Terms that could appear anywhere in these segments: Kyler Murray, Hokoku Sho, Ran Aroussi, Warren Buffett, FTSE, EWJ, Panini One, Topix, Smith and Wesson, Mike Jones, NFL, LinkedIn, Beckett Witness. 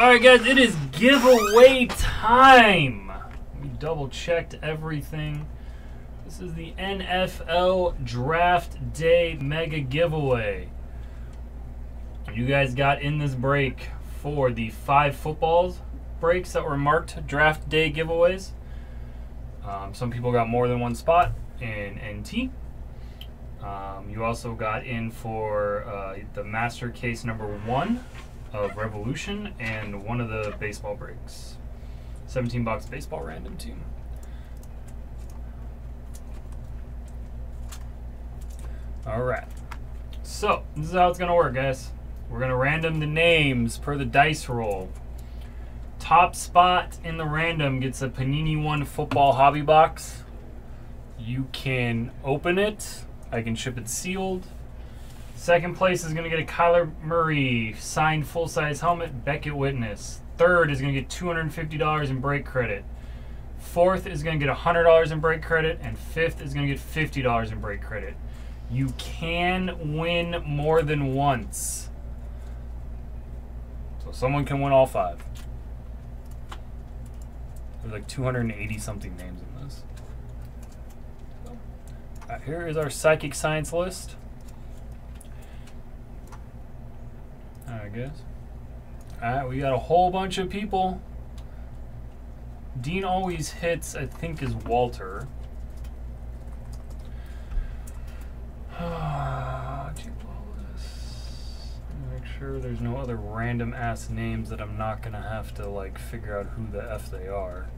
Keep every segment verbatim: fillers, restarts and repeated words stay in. Alright guys, it is giveaway time. We double checked everything. This is the N F L Draft Day Mega Giveaway. You guys got in this break for the five footballs breaks that were marked Draft Day giveaways. Um, some people got more than one spot in N T. Um, you also got in for uh, the master case number one of Revolution and one of the baseball breaks. seventeen box baseball random team. Alright, so this is how it's going to work, guys. We're going to random the names per the dice roll. Top spot in the random gets a Panini One football hobby box. You can open it. I can ship it sealed. Second place is going to get a Kyler Murray signed full-size helmet, Beckett Witness. Third is going to get two hundred fifty dollars in break credit. Fourth is going to get one hundred dollars in break credit. And fifth is going to get fifty dollars in break credit. You can win more than once. So someone can win all five. There's like two hundred eighty something names in this. Right, here is our psychic science list. All right, guys. All right, we got a whole bunch of people. Dean always hits, I think, is Walter. Make sure there's no other random ass names that I'm not gonna have to like figure out who the F they are.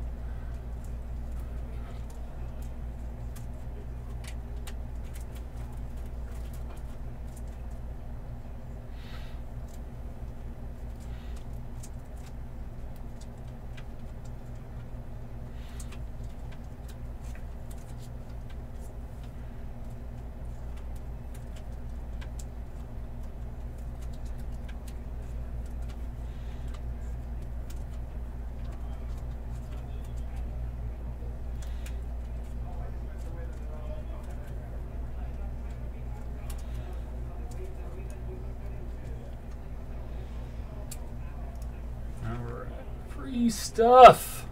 Free stuff.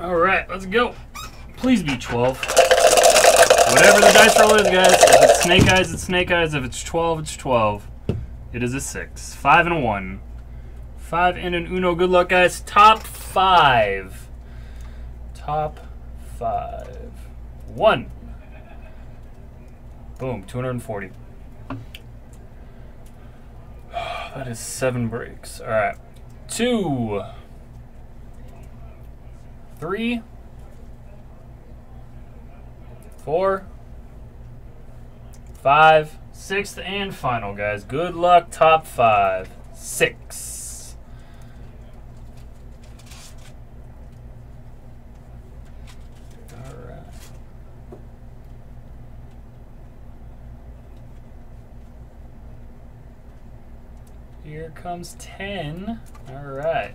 All right, let's go. Please be twelve. Whatever the dice roll is, guys. If it's snake eyes, it's snake eyes. If it's twelve, it's twelve. It is a six. Five and a one. Five and an uno. Good luck, guys. Top five. Top five. One. Boom. two hundred forty. That is seven breaks. All right. Two. Three. Four. Five. Sixth and final, guys. Good luck, top five. Six. All right. Here comes ten. All right.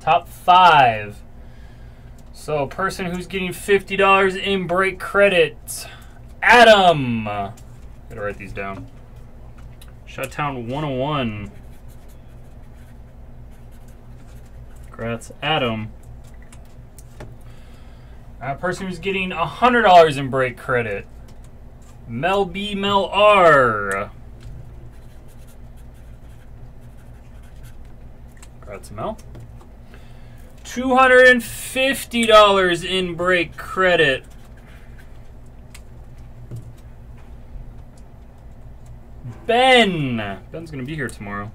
Top five. So, person who's getting fifty dollars in break credit, Adam. Gotta write these down. Shutdown one oh one. Congrats, Adam. Uh, person who's getting one hundred dollars in break credit, Mel B. Mel R. That's Mel. two hundred fifty dollars in break credit. Ben. Ben's going to be here tomorrow.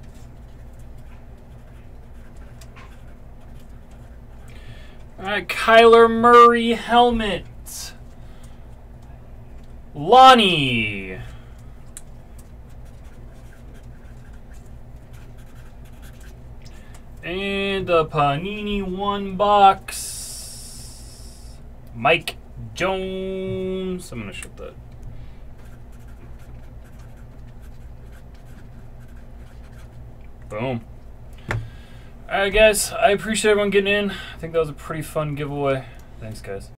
All right, Kyler Murray helmet. Lonnie. And the Panini One box, Mike Jones. I'm gonna ship that. Boom. All right, guys. I appreciate everyone getting in. I think that was a pretty fun giveaway. Thanks, guys.